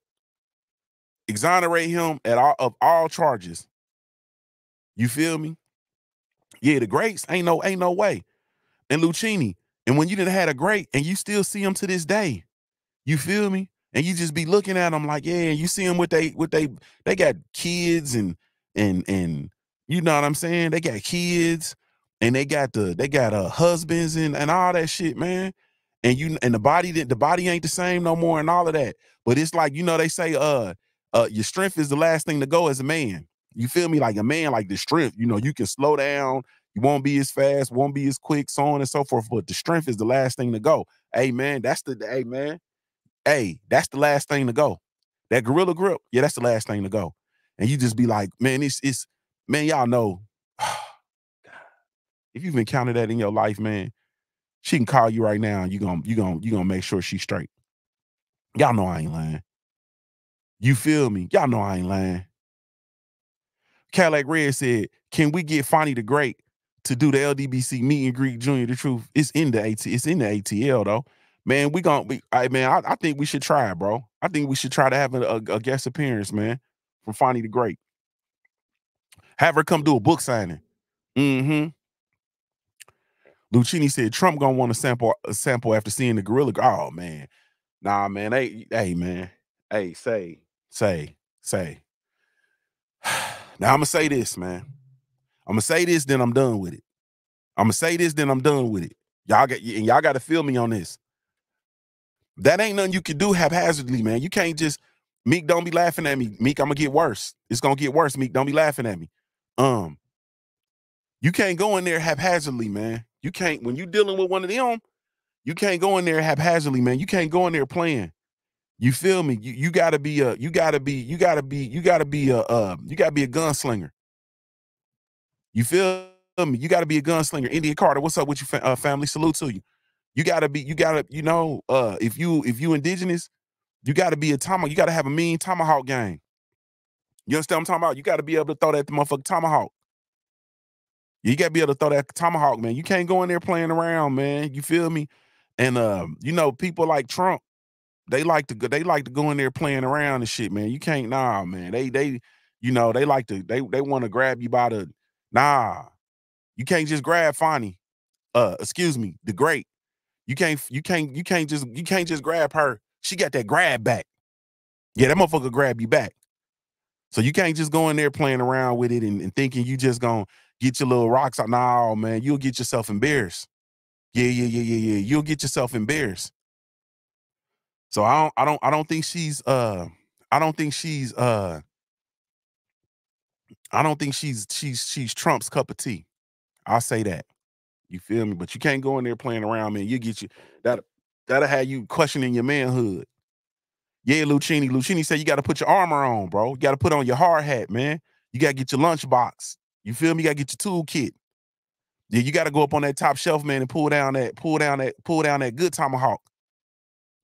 Exonerate him at all, of all charges. You feel me? Yeah, the greats ain't no ain't no way. And Luchini, and when you didn't had a great, and you still see him to this day, you feel me? And you just be looking at him like, yeah. And you see him with they with they they got kids and and and you know what I'm saying? They got kids and they got the they got uh husbands and and all that shit, man. And you and the body that the body ain't the same no more and all of that. But it's like, you know, they say uh. Uh, your strength is the last thing to go as a man. You feel me? Like a man, like the strength, you know, you can slow down. You won't be as fast, won't be as quick, so on and so forth. But the strength is the last thing to go. Hey, man, that's the, hey, man. Hey, that's the last thing to go. That gorilla grip, yeah, that's the last thing to go. And you just be like, man, it's, it's, man, y'all know. If you've encountered that in your life, man, she can call you right now. And you're going to, you're going to, you're going to make sure she's straight. Y'all know I ain't lying. You feel me? Y'all know I ain't lying. Cadillac Red said, can we get Fani the Great to do the L D B C meet and greet Junior the Truth? It's in the AT, it's in the A T L though. Man, we gonna be, I man, I, I think we should try it, bro. I think we should try to have a, a, a guest appearance, man, from Fani the Great. Have her come do a book signing. Mm-hmm. Luchini said Trump gonna want a sample, a sample after seeing the gorilla. Oh man. Nah, man. Hey, hey, man. Hey, say. Say, say. Now I'm gonna say this, man. I'm gonna say this, then I'm done with it. I'm gonna say this, then I'm done with it. Y'all got, and y'all got to feel me on this. That ain't nothing you can do haphazardly, man. You can't just, Meek, don't be laughing at me. Meek, I'm gonna get worse. It's gonna get worse. Meek, don't be laughing at me. Um, you can't go in there haphazardly, man. You can't, when you dealing with one of them, you can't go in there haphazardly, man. You can't go in there playing. You feel me? You you gotta be a you gotta be you gotta be you gotta be a uh you gotta be a gunslinger. You feel me? You gotta be a gunslinger. India Carter, what's up with you, uh, family? Salute to you. You gotta be you gotta you know uh if you if you indigenous, you gotta be a tomahawk. You gotta have a mean tomahawk gang. You understand what I'm talking about? You gotta be able to throw that motherfucking tomahawk. You gotta be able to throw that tomahawk, man. You can't go in there playing around, man. You feel me? And um you know people like Trump. They like to go, they like to go in there playing around and shit, man. You can't, nah, man. They, they, you know, they like to, they, they want to grab you by the, nah. You can't just grab Fani. Uh, excuse me, the great. You can't, you can't, you can't just, you can't just grab her. She got that grab back. Yeah, that motherfucker grab you back. So you can't just go in there playing around with it and, and thinking you just gonna get your little rocks out. Nah, man, you'll get yourself embarrassed. Yeah, yeah, yeah, yeah, yeah. You'll get yourself embarrassed. So I don't, I don't, I don't think she's, uh, I don't think she's, uh, I don't think she's, she's, she's Trump's cup of tea. I'll say that. You feel me? But you can't go in there playing around, man. You get you, that, that'll have you questioning your manhood. Yeah, Luchini. Luchini said you got to put your armor on, bro. You got to put on your hard hat, man. You got to get your lunchbox. You feel me? You got to get your toolkit. Yeah, you got to go up on that top shelf, man, and pull down that, pull down that, pull down that good tomahawk.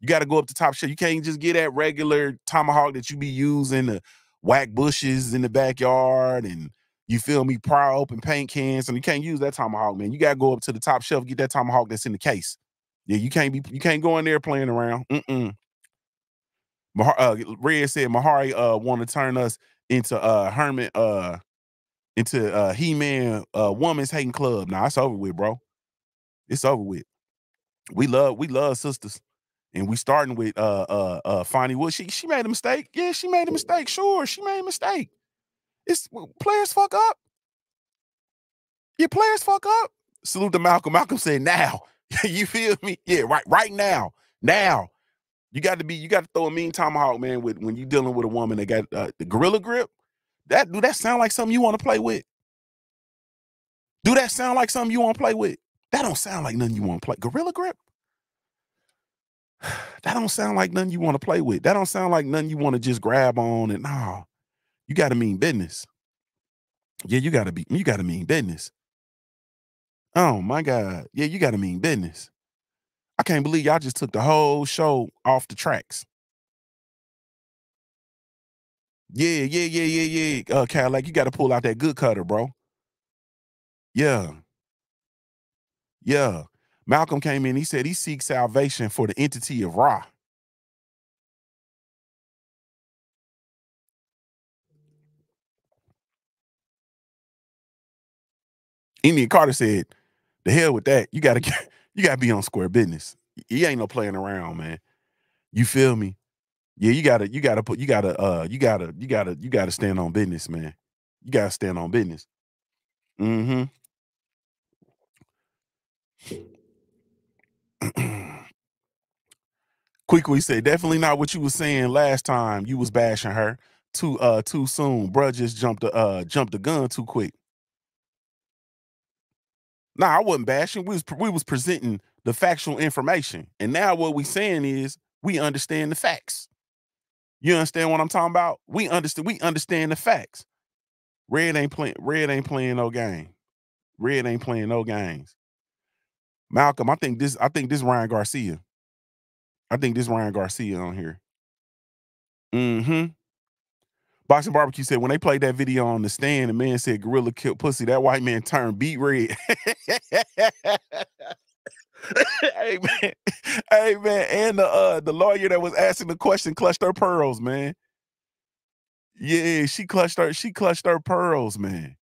You got to go up to top shelf. You can't just get that regular tomahawk that you be using to whack bushes in the backyard and, you feel me, pry open paint cans. And you can't use that tomahawk, man. You got to go up to the top shelf, get that tomahawk that's in the case. Yeah, you can't be, you can't go in there playing around. Mm-mm. Mah- uh, Red said Mahari uh, want to turn us into uh, Herman, uh, into uh, He-Man, uh, Woman's Hating Club. Nah, it's over with, bro. It's over with. We love, we love sisters. And we starting with uh uh uh Fani Willis. She she made a mistake. Yeah, she made a mistake. Sure, she made a mistake. It's players fuck up. your players fuck up. Salute to Malcolm. Malcolm said, now. You feel me? Yeah, right, right now. Now. You got to be, you got to throw a mean tomahawk, man, with when you're dealing with a woman that got uh, the gorilla grip. That do that sound like something you want to play with? Do that sound like something you want to play with? That don't sound like nothing you want to play. Gorilla grip? That don't sound like nothing you want to play with. That don't sound like nothing you want to just grab on and nah. You got to mean business. Yeah, you got to be, you got to mean business. Oh my God. Yeah, you got to mean business. I can't believe y'all just took the whole show off the tracks. Yeah, yeah, yeah, yeah, yeah. Uh, Cadillac, you got to pull out that good cutter, bro. Yeah. Yeah. Malcolm came in. He said he seeks salvation for the entity of Ra. Indian Carter said, the hell with that. You got to get... You got to be on square business. You ain't no playing around, man. You feel me? Yeah, you got to, you got to put, you got to, uh, you got to, you got to, you got to stand on business, man. You got to stand on business. Mm-hmm. Quickly said, definitely not what you was saying last time you was bashing her too, uh, too soon. Bruh just jumped the, uh, jumped the gun too quick. Nah, I wasn't bashing. We was, we was presenting the factual information. And now what we saying is we understand the facts. You understand what I'm talking about? We understand, we understand the facts. Red ain't playing, Red ain't playing no game. Red ain't playing no games. Malcolm, I think this, I think this Ryan Garcia. I think this Ryan Garcia on here. Mm-hmm. Boxing Barbecue said when they played that video on the stand, the man said gorilla killed pussy. That white man turned beat red. Hey man, hey man, and the uh, the lawyer that was asking the question clutched her pearls, man. Yeah, she clutched her, she clutched her pearls, man.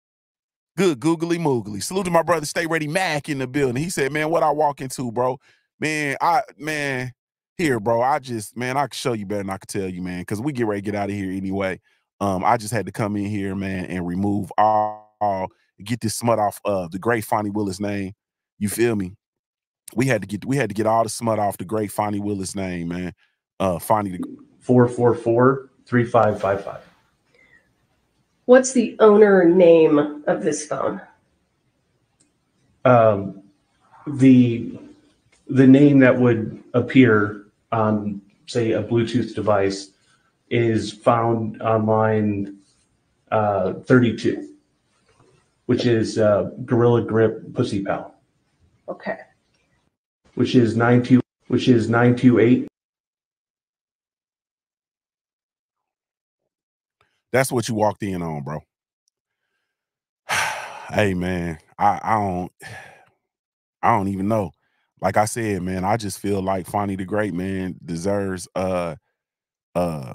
Good googly moogly. Salute to my brother, Stay Ready Mac in the building. He said, man, what I walk into, bro, man, I man here, bro. I just man, I can show you better than I could tell you, man, because we get ready to get out of here anyway. Um, I just had to come in here, man, and remove all, all get this smut off of the great Fani Willis name. You feel me? We had to get we had to get all the smut off the great Fani Willis name, man. Uh, Fani four four four, three five five five. What's the owner name of this phone? Um, the the name that would appear on, say, a Bluetooth device is found on line uh, thirty-two, which is uh, Gorilla Grip Pussy Pal. Okay. Which is nine two. Which is nine two eight. That's what you walked in on, bro. Hey man, I I don't I don't even know. Like I said, man, I just feel like Fani the Great, man, deserves uh uh.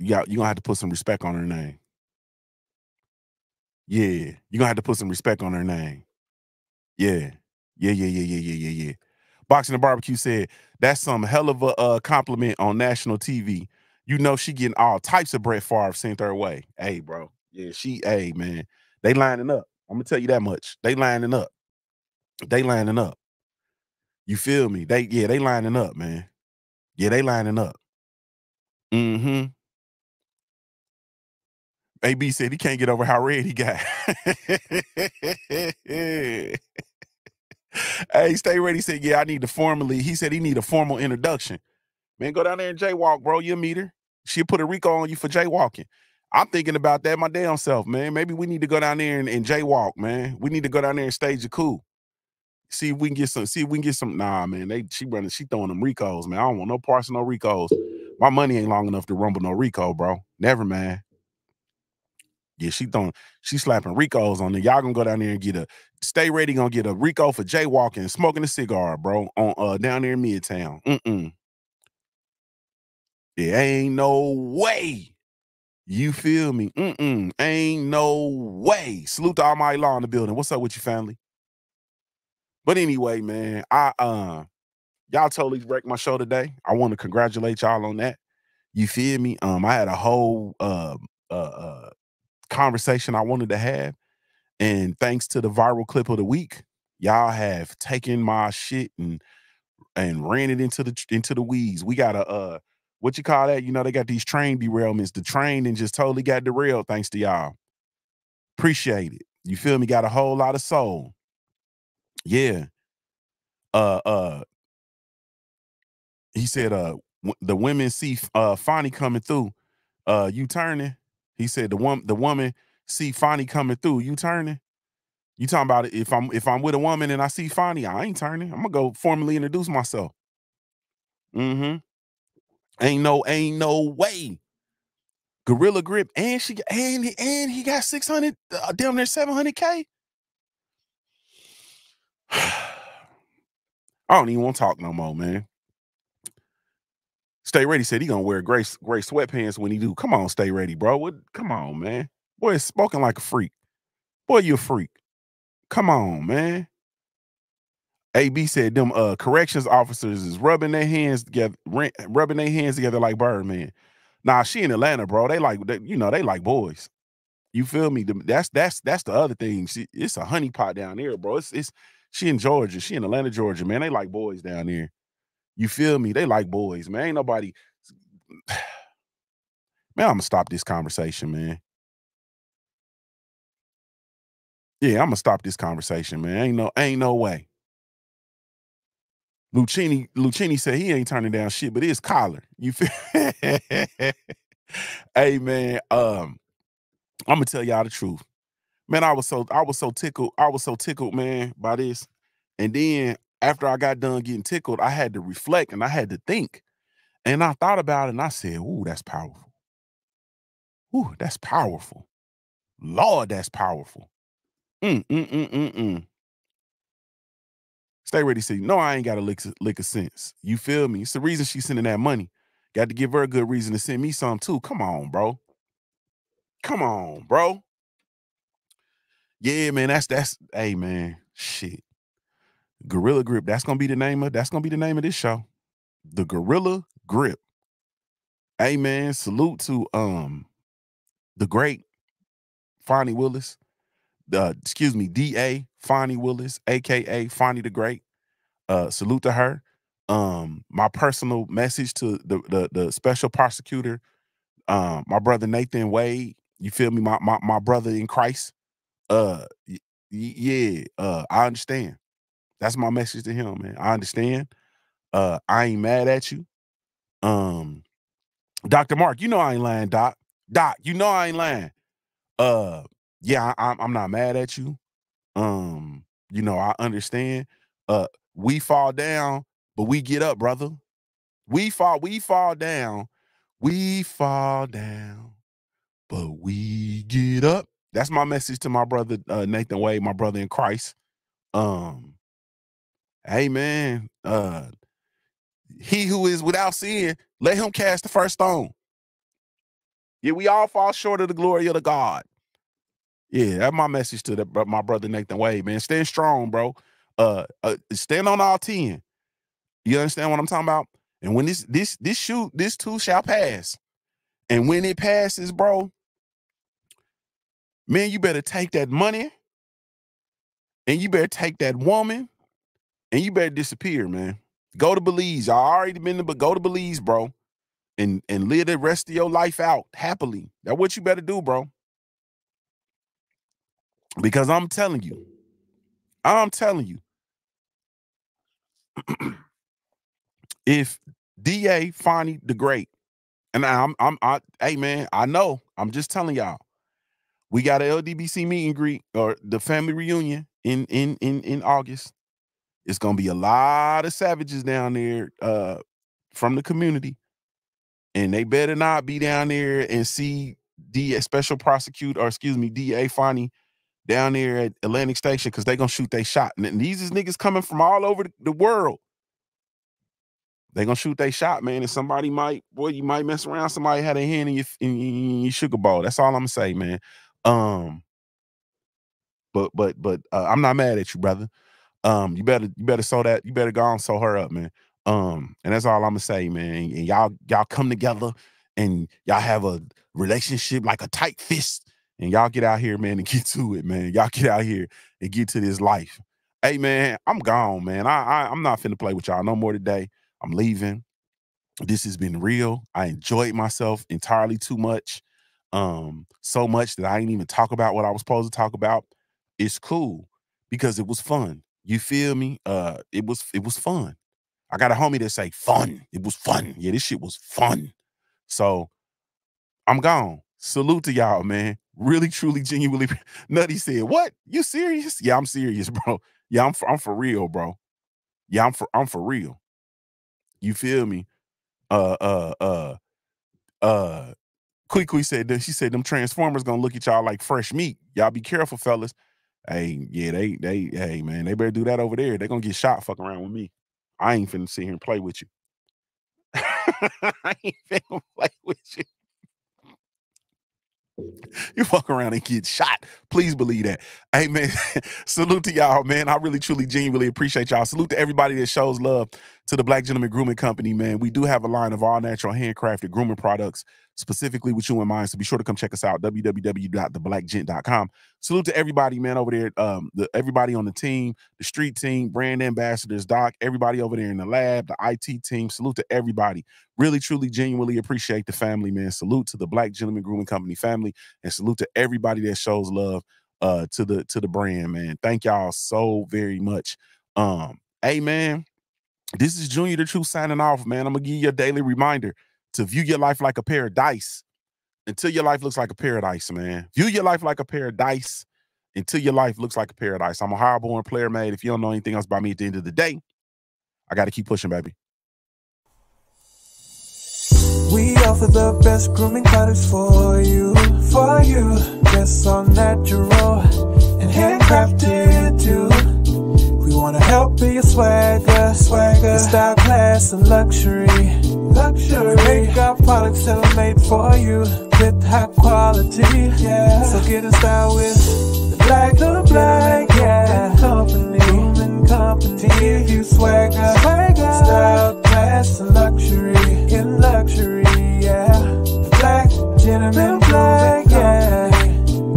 Yeah, you're going to have to put some respect on her name. Yeah, you're going to have to put some respect on her name. Yeah, yeah, yeah, yeah, yeah, yeah, yeah, yeah. Boxing and Barbecue said, that's some hell of a uh, compliment on national T V. You know she getting all types of Brett Favre sent her way. Hey, bro. Yeah, she, hey, man. They lining up. I'm going to tell you that much. They lining up. They lining up. You feel me? They, yeah, they lining up, man. Yeah, they lining up. Mm-hmm. A B said he can't get over how red he got. Hey, Stay Ready said, yeah, I need to formally. He said he need a formal introduction. Man, go down there and jaywalk, bro. You'll meet her. She'll put a Rico on you for jaywalking. I'm thinking about that my damn self, man. Maybe we need to go down there and, and jaywalk, man. We need to go down there and stage a coup. See if we can get some, see if we can get some. Nah, man. They she running, she throwing them Ricos, man. I don't want no parts of no Ricos. My money ain't long enough to rumble no Rico, bro. Never, man. Yeah, she throwing, she slapping Ricos on there. Y'all gonna go down there and get a Stay Ready, gonna get a Rico for jaywalking and smoking a cigar, bro, on uh down there in Midtown. Mm-mm. It ain't no way. You feel me? Mm-mm. Ain't no way. Salute to Almighty Law in the building. What's up with you, family? But anyway, man, I uh y'all totally wrecked my show today. I want to congratulate y'all on that. You feel me? Um, I had a whole uh uh uh conversation I wanted to have, And thanks to the viral clip of the week, y'all have taken my shit and and ran it into the into the weeds. We got a uh, what you call that? You know, they got these train derailments. The train and just totally got derailed thanks to y'all. Appreciate it. You feel me? Got a whole lot of soul. Yeah. Uh uh. He said, uh, the women see uh Fani coming through. Uh, you turning. He said the one the woman see Fani coming through. You turning. You talking about if I'm if I'm with a woman and I see Fani, I ain't turning. I'm gonna go formally introduce myself. Mm-hmm. Ain't no ain't no way. Gorilla Grip and she and and he got six hundred, uh, damn near seven hundred k. I don't even want to talk no more, man. Stay Ready said he gonna wear gray gray sweatpants when he do. Come on, Stay Ready, bro. What? Come on, man. Boy, it's spoken like a freak. Boy, you a freak. Come on, man. A B said them uh, corrections officers is rubbing their hands together, rubbing their hands together like Birdman. Nah, she in Atlanta, bro. They like, they, you know, they like boys. You feel me? That's that's that's the other thing. She, it's a honeypot down there, bro. It's it's she in Georgia. She in Atlanta, Georgia, man. They like boys down there. You feel me? They like boys, man. Ain't nobody. Man, I'm gonna stop this conversation, man. Yeah, I'm gonna stop this conversation, man. Ain't no, ain't no way. Luchini, Luchini said he ain't turning down shit, but it's collar. You feel? Hey, man, um, I'm gonna tell y'all the truth, man. I was so, I was so tickled, I was so tickled, man, by this. And then after I got done getting tickled, I had to reflect and I had to think, and I thought about it and I said, "Ooh, that's powerful. Ooh, that's powerful. Lord, that's powerful." Mm mm mm mm mm. Stay Ready said, no, I ain't got a lick, lick of sense. You feel me? It's the reason she's sending that money. Got to give her a good reason to send me some too. Come on, bro. Come on, bro. Yeah, man, that's, that's, hey, man, shit. Gorilla Grip, that's going to be the name of, that's going to be the name of this show. The Gorilla Grip. Hey, man, salute to um the great Fani Willis. Uh, excuse me, D A Fani Willis, A K A Fani the Great. Uh, salute to her. Um, my personal message to the the, the special prosecutor, um, my brother Nathan Wade. You feel me? My my my brother in Christ. Uh, yeah. Uh, I understand. That's my message to him, man. I understand. Uh, I ain't mad at you. Um, Doctor Mark, you know I ain't lying, Doc. Doc, you know I ain't lying. Uh. Yeah, I, I'm not mad at you. Um, you know, I understand. Uh, we fall down, but we get up, brother. We fall, we fall down, we fall down, but we get up. That's my message to my brother uh, Nathan Wade, my brother in Christ. Um, hey man, uh, he who is without sin, let him cast the first stone. Yeah, we all fall short of the glory of the God. Yeah, that's my message to the, my brother Nathan Wade, man. Stand strong, bro. Uh, uh, stand on all ten. You understand what I'm talking about? And when this this this shoot, this too shall pass. And when it passes, bro, man, you better take that money, and you better take that woman, and you better disappear, man. Go to Belize. I already been to, but go to Belize, bro, and and live the rest of your life out happily. That's what you better do, bro. Because I'm telling you, I'm telling you, if D A Fani the Great, and I'm, I'm, I, hey man, I know, I'm just telling y'all, we got a L D B C meet and greet or the family reunion in in in in August. It's gonna be a lot of savages down there uh, from the community, and they better not be down there and see D A Special Prosecutor or excuse me D A Fani down there at Atlantic Station, because they're going to shoot their shot. And these is niggas coming from all over the world. They're going to shoot their shot, man. And somebody might, boy, you might mess around. Somebody had a hand in your, in your sugar bowl. That's all I'm going to say, man. Um, But but but uh, I'm not mad at you, brother. Um, You better you better sew that. You better go and sew her up, man. Um, And that's all I'm going to say, man. And y'all y'all come together and y'all have a relationship like a tight fist. And y'all get out here, man, and get to it, man. Y'all get out here and get to this life. Hey, man, I'm gone, man. I, I, I'm not finna play with y'all no more today. I'm leaving. This has been real. I enjoyed myself entirely too much. Um, so much that I didn't even talk about what I was supposed to talk about. It's cool because it was fun. You feel me? Uh, it was it was fun. I got a homie that say fun. It was fun. Yeah, this shit was fun. So I'm gone. Salute to y'all, man. Really, truly, genuinely. Nutty said, "What? You serious? Yeah, I'm serious, bro. Yeah, I'm for, I'm for real, bro. Yeah, I'm for I'm for real. You feel me? Uh, uh, uh, uh." Quickly said that she said them Transformers gonna look at y'all like fresh meat. Y'all be careful, fellas. Hey, yeah, they they hey man, they better do that over there. They're gonna get shot fucking around with me. I ain't finna sit here and play with you. I ain't finna play with you. You fuck around and get shot. Please believe that. Hey man, salute to y'all, man. I really, truly, genuinely appreciate y'all. Salute to everybody that shows love to the Black Gentleman Grooming Company, man. We do have a line of all natural handcrafted grooming products, specifically with you in mind. So be sure to come check us out, w w w dot the black gent dot com. Salute to everybody, man, over there. Um, the, everybody on the team, the street team, brand ambassadors, Doc, everybody over there in the lab, the I T team. Salute to everybody. Really, truly, genuinely appreciate the family, man. Salute to the Black Gentleman Grooming Company family, and salute to everybody that shows love uh, to the to the brand, man. Thank y'all so very much. Um, hey, man, this is Junior the Truth signing off, man. I'm gonna give you a daily reminder to view your life like a pair of dice until your life looks like a paradise, man. View your life like a pair of dice until your life looks like a paradise. I'm a high-born player, man. If you don't know anything else about me at the end of the day, I got to keep pushing, baby. We offer the best grooming products for you, for you. That's all natural and handcrafted, too. We want to help be your swagger, swagger, style, class, and luxury. Luxury makeup products that are made for you with high quality, yeah. So get in style with the Black, the Black, yeah. Company, Grooming Company, to give you swagger, swagger, style, class, and luxury, in luxury, yeah. The Black Gentleman, the Black, yeah.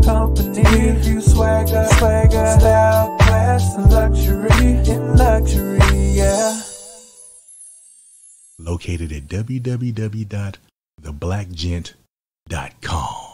Company, to give you swagger, swagger, style, class, and luxury, in luxury, yeah. Located at w w w dot the black gent dot com.